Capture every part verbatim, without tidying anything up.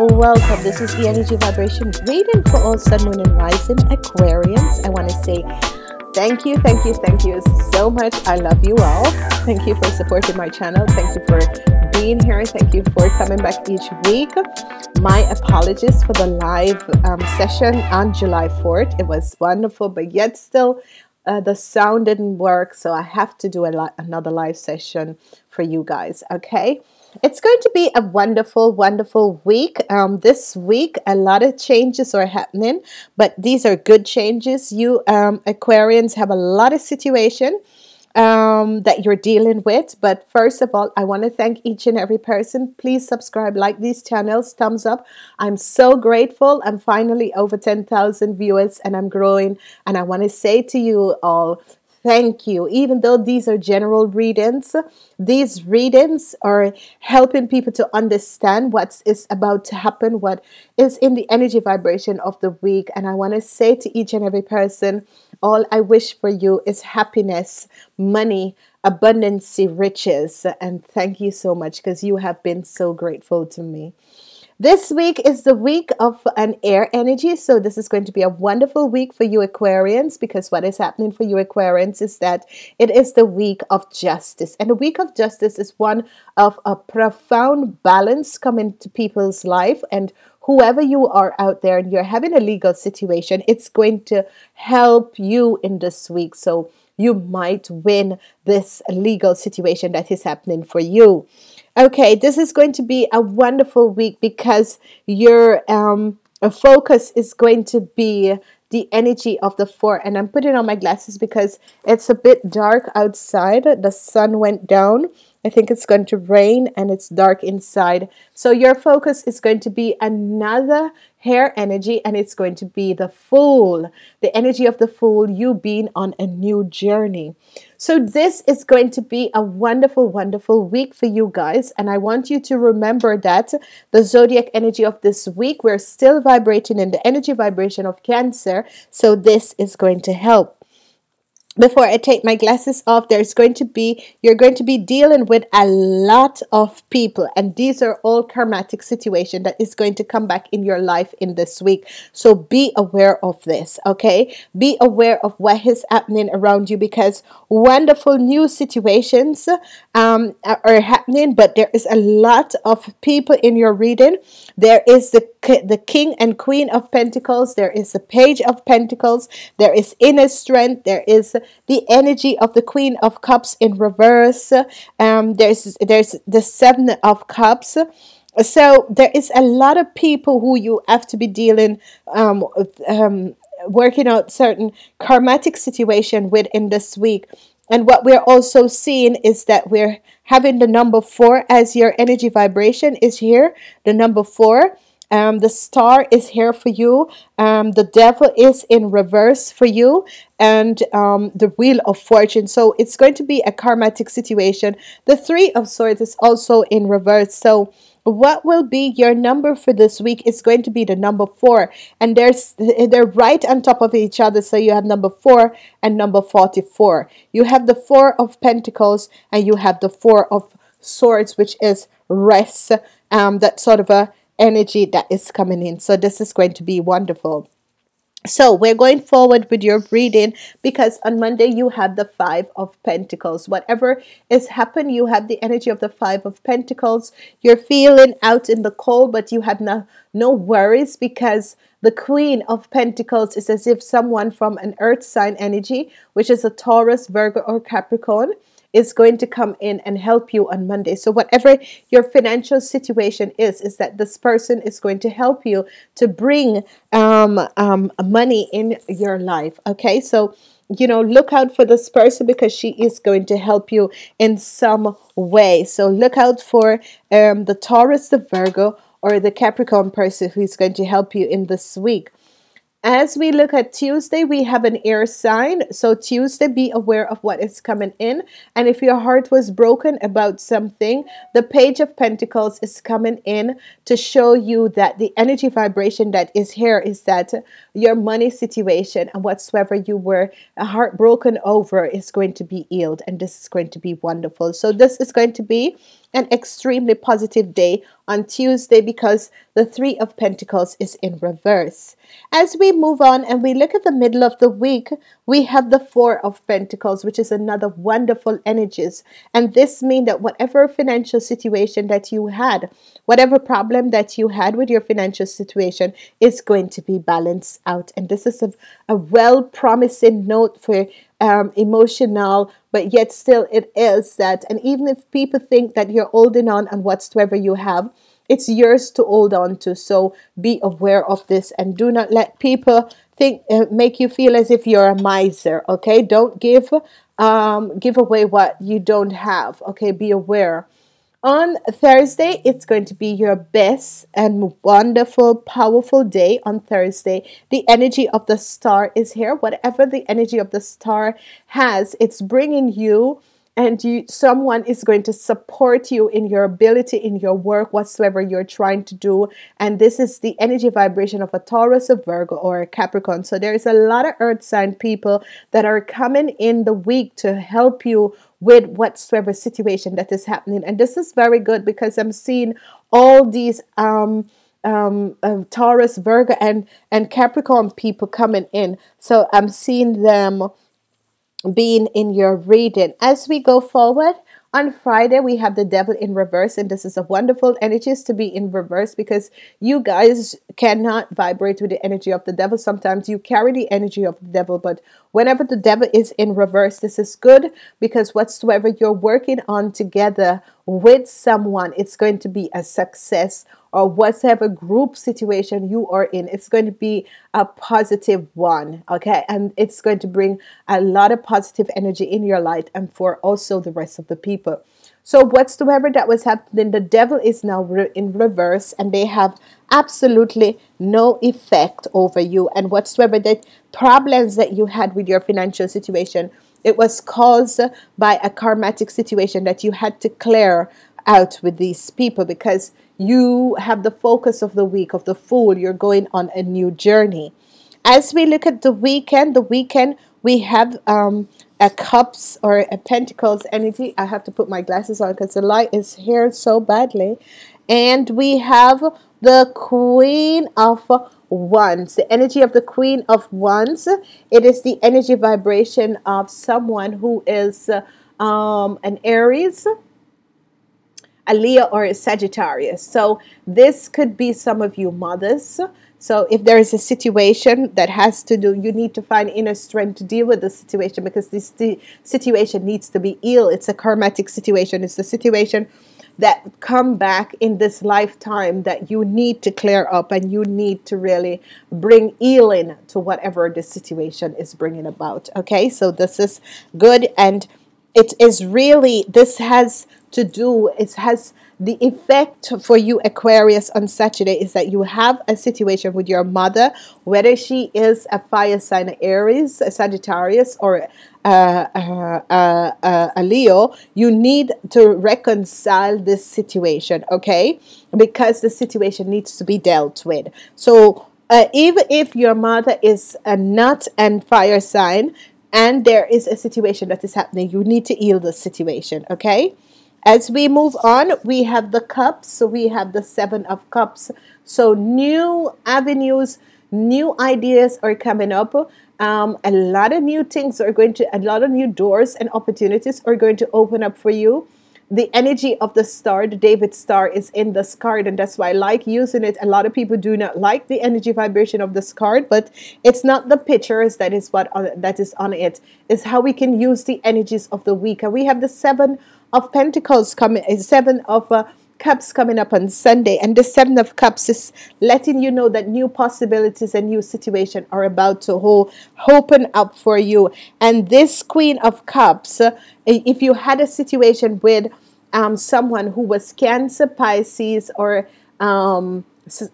Welcome. This is the energy vibration reading for all sun, moon, and rising Aquarians. I want to say thank you, thank you, thank you so much. I love you all. Thank you for supporting my channel. Thank you for being here. Thank you for coming back each week. My apologies for the live um, session on July fourth. It was wonderful, but yet still uh, the sound didn't work. So I have to do a li- another live session for you guys. Okay. It's going to be a wonderful, wonderful week. Um, this week, a lot of changes are happening, but these are good changes. You um, Aquarians have a lot of situation um, that you're dealing with. But first of all, I want to thank each and every person. Please subscribe, like these channels, thumbs up. I'm so grateful. I'm finally over ten thousand viewers and I'm growing. And I want to say to you all, thank you. Even though these are general readings, these readings are helping people to understand what is about to happen, what is in the energy vibration of the week. And I want to say to each and every person, all I wish for you is happiness, money, abundance, riches. And thank you so much because you have been so grateful to me. This week is the week of an air energy, so this is going to be a wonderful week for you Aquarians, because what is happening for you Aquarians is that it is the week of justice. And the week of justice is one of a profound balance coming to people's life, and whoever you are out there and you're having a legal situation, it's going to help you in this week. So you might win this legal situation that is happening for you. Okay, this is going to be a wonderful week because your um, focus is going to be the energy of the four. And I'm putting on my glasses because it's a bit dark outside. The sun went down. I think it's going to rain and it's dark inside. So your focus is going to be another hair energy, and it's going to be the Fool, the energy of the Fool, you being on a new journey. So this is going to be a wonderful, wonderful week for you guys. And I want you to remember that the zodiac energy of this week, we're still vibrating in the energy vibration of Cancer. So this is going to help. Before I take my glasses off, there's going to be, you're going to be dealing with a lot of people. And these are all karmatic situations that is going to come back in your life in this week. So be aware of this, okay? Be aware of what is happening around you, because wonderful new situations um, are happening, but there is a lot of people in your reading. There is the, the King and Queen of Pentacles. There is the Page of Pentacles. There is inner strength. There is the energy of the Queen of Cups in reverse. Um, there's there's the Seven of Cups. So there is a lot of people who you have to be dealing um, um, working out certain karmatic situation within this week. And what we're also seeing is that we're having the number four as your energy vibration is here. The number four. Um, the Star is here for you. Um, the Devil is in reverse for you, and um, the Wheel of Fortune. So it's going to be a karmatic situation. The Three of Swords is also in reverse. So what will be your number for this week is going to be the number four, and there's they're right on top of each other. So you have number four and number forty-four. You have the Four of Pentacles and you have the Four of Swords, which is rest. Um, that sort of a energy that is coming in. So this is going to be wonderful. So we're going forward with your reading, because on Monday you have the Five of Pentacles. Whatever is happening, you have the energy of the Five of Pentacles. You're feeling out in the cold, but you have no, no worries, because the Queen of Pentacles is as if someone from an earth sign energy, which is a Taurus, Virgo, or Capricorn, is going to come in and help you on Monday. So whatever your financial situation is, is that this person is going to help you to bring um, um, money in your life. Okay, so you know, look out for this person because she is going to help you in some way. So look out for um, the Taurus, the Virgo, or the Capricorn person who is going to help you in this week. As we look at Tuesday, we have an air sign. So Tuesday, be aware of what is coming in. And if your heart was broken about something, the Page of Pentacles is coming in to show you that the energy vibration that is here is that your money situation and whatsoever you were heartbroken over is going to be healed. And this is going to be wonderful. So this is going to be an extremely positive day on Tuesday because the Three of Pentacles is in reverse. As we move on and we look at the middle of the week, we have the Four of Pentacles, which is another wonderful energies. And this means that whatever financial situation that you had, whatever problem that you had with your financial situation is going to be balanced out. And this is a, a well-promising note for um, emotional, but yet still it is that. And even if people think that you're holding on on whatsoever you have, it's yours to hold on to. So be aware of this and do not let people think uh, make you feel as if you're a miser. Okay, don't give um, give away what you don't have. Okay, be aware. On Thursday, it's going to be your best and wonderful, powerful day on Thursday. The energy of the star is here. Whatever the energy of the star has, it's bringing you, and you, someone is going to support you in your ability, in your work, whatsoever you're trying to do. And this is the energy vibration of a Taurus, a Virgo, or a Capricorn. So there is a lot of earth sign people that are coming in the week to help you with whatsoever situation that is happening. And this is very good because I'm seeing all these um, um, um, Taurus, Virgo, and, and Capricorn people coming in. So I'm seeing them being in your reading. As we go forward, on Friday, we have the devil in reverse, and this is a wonderful energy to be in reverse because you guys cannot vibrate with the energy of the devil. Sometimes you carry the energy of the devil, but whenever the devil is in reverse, this is good because whatsoever you're working on together with someone, it's going to be a success, or whatever group situation you are in, it's going to be a positive one, okay? And it's going to bring a lot of positive energy in your life and for also the rest of the people. So whatsoever that was happening, the devil is now re in reverse, and they have absolutely no effect over you. And whatsoever that problems that you had with your financial situation, it was caused by a karmatic situation that you had to clear out with these people because you have the focus of the week, of the Fool. You're going on a new journey. As we look at the weekend, the weekend we have um, a Cups or a Pentacles energy. I have to put my glasses on because the light is here so badly. And we have the Queen of Wands, the energy of the Queen of Wands. It is the energy vibration of someone who is um, an Aries, a Leo, or a Sagittarius. So this could be some of you mothers. So if there is a situation that has to do, you need to find inner strength to deal with the situation because this the situation needs to be healed. It's a karmatic situation. It's the situation that come back in this lifetime that you need to clear up, and you need to really bring healing to whatever the situation is bringing about. Okay, so this is good, and it is really, this has to do, it has the effect for you Aquarius on Saturday is that you have a situation with your mother, whether she is a fire sign Aries, a Sagittarius, or uh, uh, uh, uh, a Leo. You need to reconcile this situation, okay? Because the situation needs to be dealt with. So uh, even if your mother is a nut and fire sign, and there is a situation that is happening, you need to heal the situation, okay? As we move on, we have the Cups. So we have the Seven of Cups. So new avenues, new ideas are coming up. Um, a lot of new things are going to, a lot of new doors and opportunities are going to open up for you. The energy of the star, the David star, is in this card, and that's why I like using it. A lot of people do not like the energy vibration of this card, but it's not the pictures that is what on, that is on it. It's how we can use the energies of the week. And we have the Seven of Pentacles coming, Seven of uh, Cups coming up on Sunday, and the Seven of Cups is letting you know that new possibilities and new situation are about to ho open up for you. And this Queen of Cups, uh, if you had a situation with um, someone who was Cancer, Pisces, or um,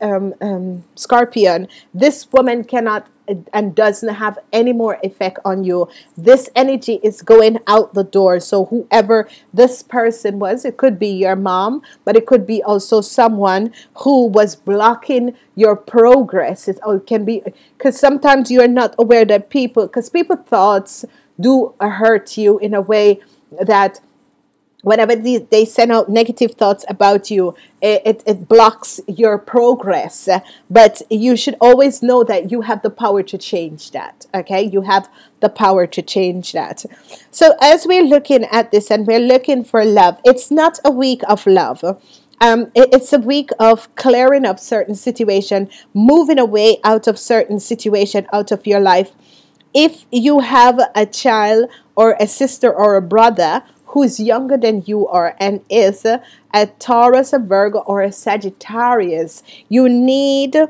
um, um, Scorpion, this woman cannot and doesn't have any more effect on you. This energy is going out the door. So whoever this person was, it could be your mom, but it could be also someone who was blocking your progress. It can be because sometimes you are not aware that people, because people's thoughts do hurt you in a way that whenever they send out negative thoughts about you, it, it, it blocks your progress. But you should always know that you have the power to change that. Okay, you have the power to change that. So as we're looking at this and we're looking for love, it's not a week of love. Um, it, it's a week of clearing up certain situation, moving away out of certain situation, out of your life. If you have a child or a sister or a brother who is younger than you are and is a Taurus, a Virgo, or a Sagittarius, you need uh,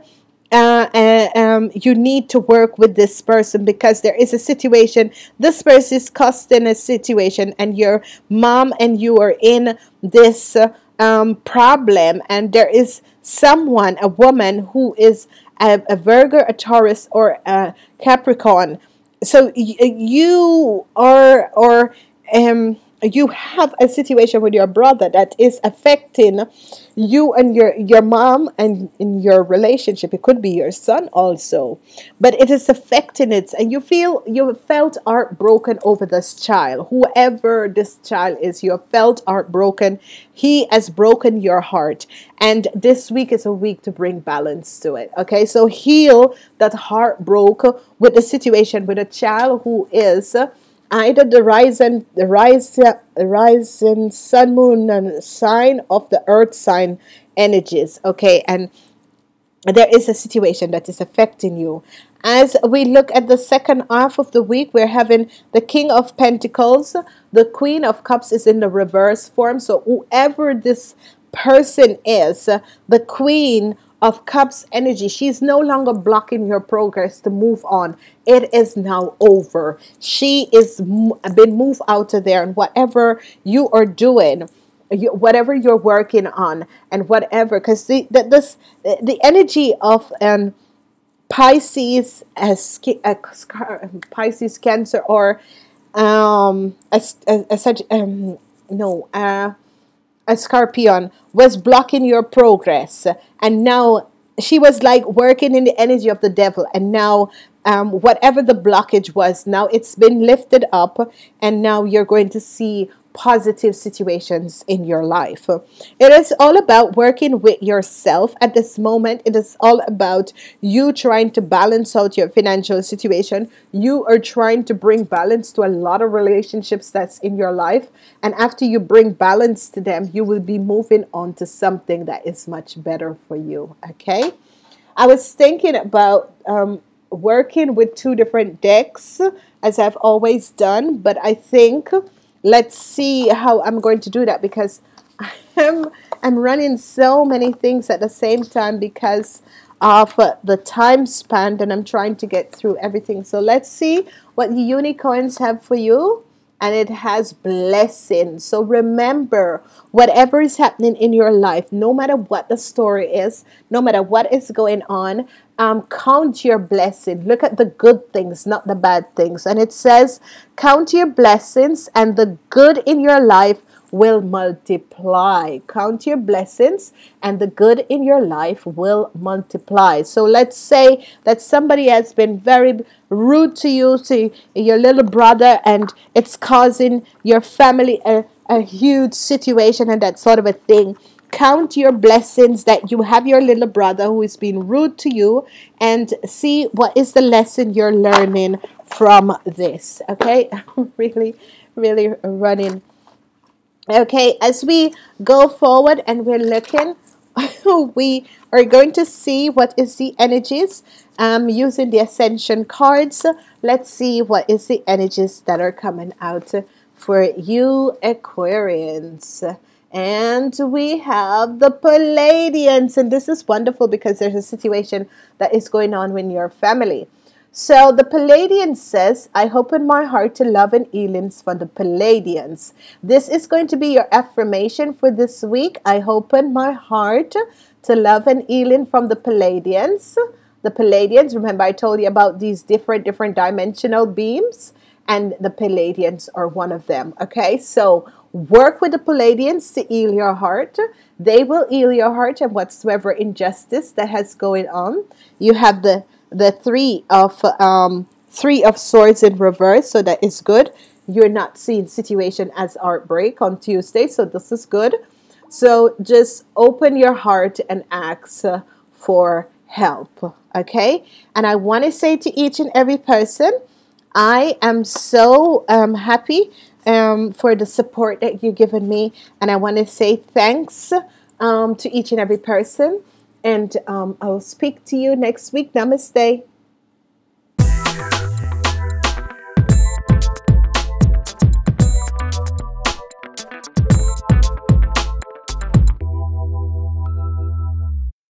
uh, um, you need to work with this person, because there is a situation, this person is caught in a situation, and your mom and you are in this uh, um, problem, and there is someone, a woman who is a, a Virgo, a Taurus, or a Capricorn. So you are, or um. you have a situation with your brother that is affecting you and your, your mom and in your relationship. It could be your son also, but it is affecting it. And you feel, you felt heartbroken over this child. Whoever this child is, you have felt heartbroken. He has broken your heart. And this week is a week to bring balance to it. Okay, so heal that heartbroken with the situation with a child who is either the rising, the rise, uh, rising sun, moon, and sign of the earth sign energies. Okay, and there is a situation that is affecting you. As we look at the second half of the week, we're having the King of Pentacles. The Queen of Cups is in the reverse form. So whoever this person is, uh, the Queen of Cups energy, she's no longer blocking your progress to move on. It is now over. She is been moved out of there, and whatever you are doing, you, whatever you're working on, and whatever, because the, the this the energy of an um, Pisces, a, a, a Pisces, Cancer, or um a, a, a such um no uh. a Scorpion was blocking your progress, and now she was like working in the energy of the devil, and now um, whatever the blockage was, now it's been lifted up, and now you're going to see positive situations in your life. It is all about working with yourself at this moment. It is all about you trying to balance out your financial situation. You are trying to bring balance to a lot of relationships that's in your life, and after you bring balance to them, you will be moving on to something that is much better for you. Okay, I was thinking about um, working with two different decks as I've always done, but I think let's see how I'm going to do that, because I'm, I'm running so many things at the same time because of uh, the time span, and I'm trying to get through everything. So let's see what the unicorns have for you. And it has blessings. So remember, whatever is happening in your life, no matter what the story is, no matter what is going on, um, count your blessing. Look at the good things, not the bad things. And it says, count your blessings, and the good in your life will multiply. Count your blessings, and the good in your life will multiply. So let's say that somebody has been very rude to you, to your little brother, and it's causing your family a, a huge situation and that sort of a thing. Count your blessings that you have your little brother who is being rude to you, and see what is the lesson you're learning from this. Okay, I'm really, really running. Okay, as we go forward and we're looking, we are going to see what is the energies um, using the Ascension cards. Let's see what is the energies that are coming out for you, Aquarians. And we have the Palladians, and this is wonderful because there's a situation that is going on with your family. So the Palladian says, I open my heart to love and healings for the Palladians. This is going to be your affirmation for this week. I open my heart to love and healing from the Palladians. The Palladians, remember I told you about these different, different dimensional beams, and the Palladians are one of them. Okay, so work with the Palladians to heal your heart. They will heal your heart and whatsoever injustice that has going on. You have the The three of um, three of swords in reverse, so that is good. you're not seeing situation as outbreak on Tuesday. So this is good. So just open your heart and ask for help. Okay. And I want to say to each and every person, I am so um, happy um, for the support that you've given me. And I want to say thanks um, to each and every person. And um, I'll speak to you next week. Namaste.